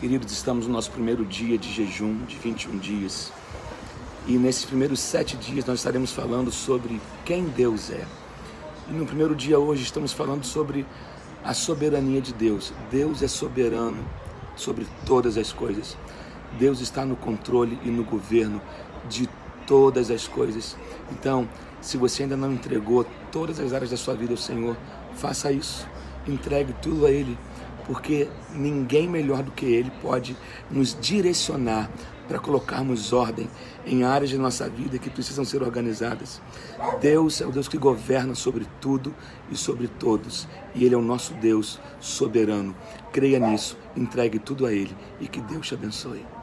Queridos, estamos no nosso primeiro dia de jejum de 21 dias. E nesses primeiros 7 dias nós estaremos falando sobre quem Deus é. E no primeiro dia hoje estamos falando sobre a soberania de Deus. Deus é soberano sobre todas as coisas. Deus está no controle e no governo de todas as coisas. Então, se você ainda não entregou todas as áreas da sua vida ao Senhor, faça isso, entregue tudo a Ele, porque ninguém melhor do que Ele pode nos direcionar para colocarmos ordem em áreas da nossa vida que precisam ser organizadas. Deus é o Deus que governa sobre tudo e sobre todos, e Ele é o nosso Deus soberano. Creia nisso, entregue tudo a Ele e que Deus te abençoe.